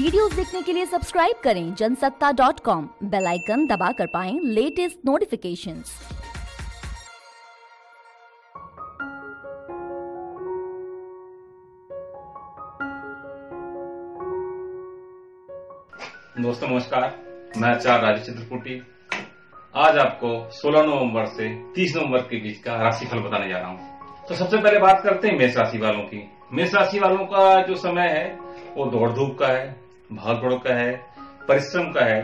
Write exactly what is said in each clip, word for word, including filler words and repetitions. Videos देखने के लिए सब्सक्राइब करें Jansatta dot com bell icon दबा कर पाएं लेटेस्ट नोटिफिकेशंस। दोस्तों नमस्कार, मैं आचार्य राजेश चित्रकुटी आज आपको सोलह नवंबर से तीस नवंबर के बीच का राशिफल बताने जा रहा हूँ। तो सबसे पहले बात करते हैं मेष राशि वालों की। मेष राशि वालों का जो समय है वो दौड़ धूप का है, भाग दौड़ का है, परिश्रम का है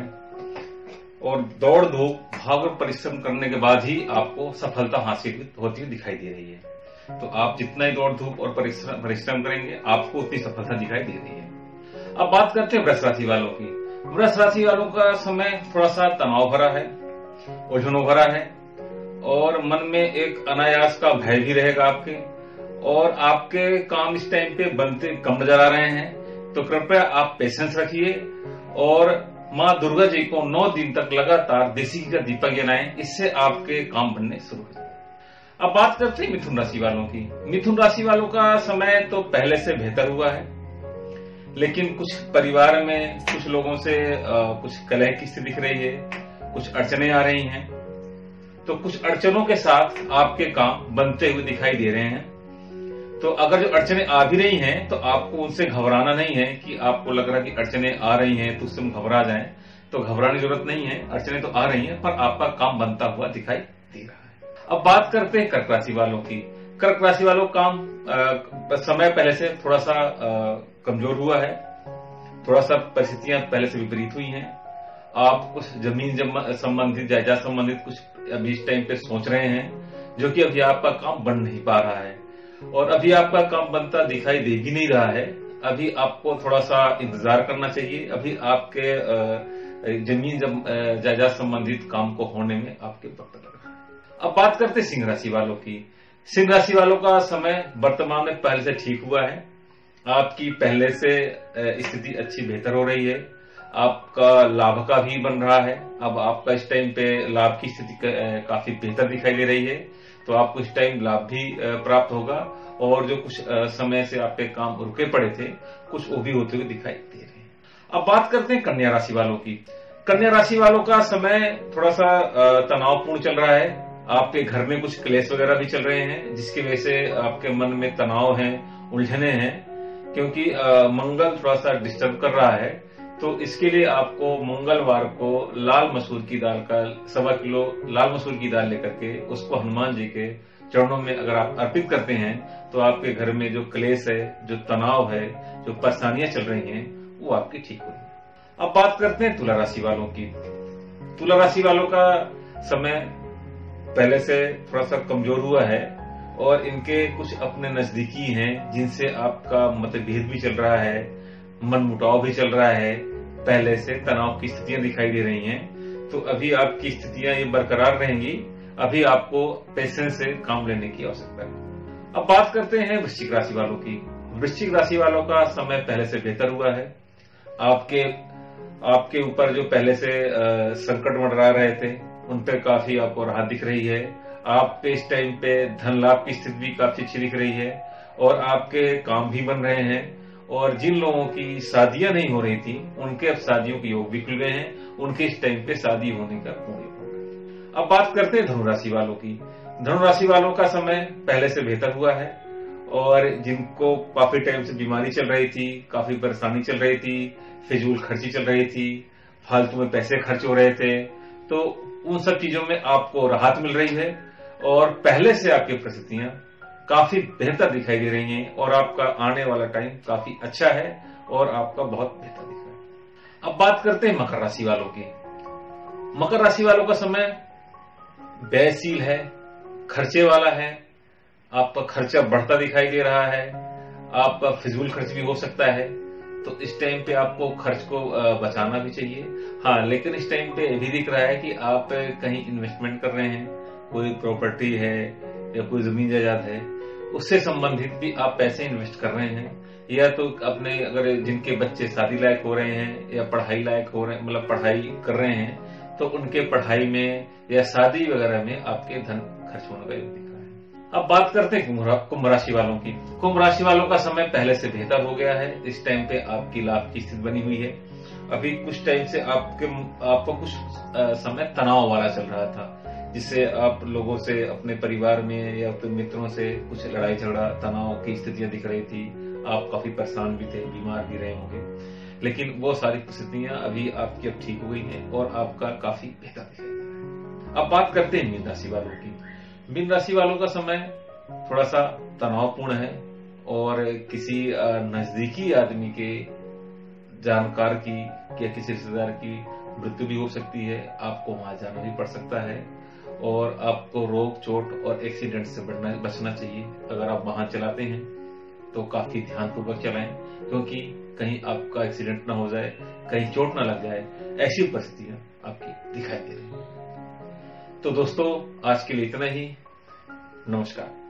और दौड़ धूप भाग और परिश्रम करने के बाद ही आपको सफलता हासिल होती हुई दिखाई दे रही है। तो आप जितना ही दौड़ धूप और परिश्रम परिश्रम करेंगे आपको उतनी सफलता दिखाई दे रही है। अब बात करते हैं वृष राशि वालों की। वृष राशि वालों का समय थोड़ा सा तनाव भरा है, उलझनों भरा है और मन में एक अनायास का भय भी रहेगा आपके और आपके काम इस टाइम पे बनते कम नजर आ रहे हैं। तो कृपया आप पेशेंस रखिए और माँ दुर्गा जी को नौ दिन तक लगातार देसी घी का दीपक जलाएं, इससे आपके काम बनने शुरू हो जाए। अब बात करते हैं मिथुन राशि वालों की। मिथुन राशि वालों का समय तो पहले से बेहतर हुआ है, लेकिन कुछ परिवार में कुछ लोगों से आ, कुछ कलह की स्थिति दिख रही है, कुछ अड़चने आ रही हैं। तो कुछ अड़चनों के साथ आपके काम बनते हुए दिखाई दे रहे हैं। तो अगर जो अड़चने आ भी रही हैं तो आपको उनसे घबराना नहीं है कि आपको लग रहा है कि अड़चने आ रही हैं तो उससे हम घबरा जाएं। तो घबराने की जरूरत नहीं है, अड़चने तो आ रही है पर आपका काम बनता हुआ दिखाई दे रहा है। अब बात करते हैं कर्क राशि वालों की। कर्क राशि वालों काम आ, समय पहले से थोड़ा सा आ, कमजोर हुआ है, थोड़ा सा परिस्थितियां पहले से विपरीत हुई हैं। आप कुछ जमीन संबंधित जायदाद संबंधित कुछ अभी इस टाइम पे सोच रहे हैं जो कि अभी आपका काम बन नहीं पा रहा है और अभी आपका काम बनता दिखाई दे भी नहीं रहा है। अभी आपको थोड़ा सा इंतजार करना चाहिए, अभी आपके जमीन जायदाद संबंधित काम को होने में आपके वक्त लग रहा है। अब बात करते हैं सिंह राशि वालों की। सिंह राशि वालों का समय वर्तमान में पहले से ठीक हुआ है, आपकी पहले से स्थिति अच्छी बेहतर हो रही है, आपका लाभ का भी बन रहा है। अब आपका इस टाइम पे लाभ की स्थिति काफी बेहतर दिखाई दे रही है, तो आपको इस टाइम लाभ भी प्राप्त होगा और जो कुछ समय से आपके काम रुके पड़े थे कुछ वो भी होते हुए दिखाई दे रहे हैं। अब बात करते हैं कन्या राशि वालों की। कन्या राशि वालों का समय थोड़ा सा तनावपूर्ण चल रहा है, आपके घर में कुछ क्लेश वगैरह भी चल रहे हैं जिसकी वजह से आपके मन में तनाव है, उलझने हैं, क्योंकि आ, मंगल थोड़ा सा डिस्टर्ब कर रहा है। तो इसके लिए आपको मंगलवार को लाल मसूर की दाल का सवा किलो लाल मसूर की दाल लेकर के उसको हनुमान जी के चरणों में अगर आप अर्पित करते हैं तो आपके घर में जो क्लेश है, जो तनाव है, जो परेशानियां चल रही है वो आपकी ठीक हो रही है। अब बात करते हैं तुला राशि वालों की। तुला राशि वालों का समय पहले से थोड़ा सा कमजोर हुआ है और इनके कुछ अपने नजदीकी हैं जिनसे आपका मतभेद भी चल रहा है, मनमुटाव भी चल रहा है, पहले से तनाव की स्थितियां दिखाई दे रही हैं। तो अभी आपकी स्थितियां ये बरकरार रहेंगी, अभी आपको पेशेंस से काम लेने की आवश्यकता है। अब बात करते हैं वृश्चिक राशि वालों की। वृश्चिक राशि वालों का समय पहले से बेहतर हुआ है, आपके आपके ऊपर जो पहले से संकट मंडरा रहे थे उन पर काफी आपको राहत दिख रही है। आप पे इस टाइम पे धन लाभ की स्थिति भी काफी अच्छी दिख रही है और आपके काम भी बन रहे हैं और जिन लोगों की शादियां नहीं हो रही थी उनके अब शादियों के योग भी खुल गए हैं, उनके इस टाइम पे शादी होने का पूर्ण योग है। अब बात करते हैं धनुराशि वालों की। धनुराशि वालों का समय पहले से बेहतर हुआ है और जिनको काफी टाइम से बीमारी चल रही थी, काफी परेशानी चल रही थी, फिजूल खर्ची चल रही थी, फालतू में पैसे खर्च हो रहे थे, तो उन सब चीजों में आपको राहत मिल रही है और पहले से आपकी परिस्थितियां काफी बेहतर दिखाई दे रही हैं और आपका आने वाला टाइम काफी अच्छा है और आपका बहुत बेहतर दिख रहा है। अब बात करते हैं मकर राशि वालों की। मकर राशि वालों का समय व्ययशील है, खर्चे वाला है, आपका खर्चा बढ़ता दिखाई दे रहा है, आपका फिजूल खर्च भी हो सकता है। तो इस टाइम पे आपको खर्च को बचाना भी चाहिए। हाँ, लेकिन इस टाइम पे ये भी दिख रहा है कि आप कहीं इन्वेस्टमेंट कर रहे हैं, कोई प्रॉपर्टी है या कोई जमीन जायदाद है उससे संबंधित भी आप पैसे इन्वेस्ट कर रहे हैं, या तो अपने अगर जिनके बच्चे शादी लायक हो रहे हैं या पढ़ाई लायक हो रहे हैं, मतलब पढ़ाई कर रहे हैं, तो उनके पढ़ाई में या शादी वगैरह में आपके धन खर्च होने का दिख रहा है। अब बात करते हैं कुंभ राशि वालों की। कुंभ राशि वालों का समय पहले से बेहतर हो गया है। इस टाइम पे आपकी लाभ की स्थिति बनी हुई है। अभी कुछ टाइम से आपके आपको कुछ समय तनाव वाला चल रहा था, जिससे आप लोगों से, अपने परिवार में या अपने मित्रों से कुछ लड़ाई झगड़ा, तनाव की स्थितियां दिख रही थी। आप काफी परेशान भी थे, बीमार भी रहे होंगे, लेकिन वो सारी स्थितियां अभी आपकी अब ठीक हो गई है और आपका काफी बेहतर दिखाई दे रहा है। अब बात करते हैं मीन राशि वालों की। मीन राशि वालों का समय थोड़ा सा तनावपूर्ण है और किसी नजदीकी आदमी के, जानकार की या किसी रिश्तेदार की मृत्यु भी हो सकती है। आपको वहां जाना भी पड़ सकता है और आपको रोग, चोट और एक्सीडेंट से बचना चाहिए। अगर आप वाहन चलाते हैं तो काफी ध्यानपूर्वक चलाएं, क्योंकि कहीं आपका एक्सीडेंट ना हो जाए, कहीं चोट ना लग जाए। ऐसी परिस्थितियां आपकी दिखाई दे रही है। तो दोस्तों, आज के लिए इतना ही। नमस्कार।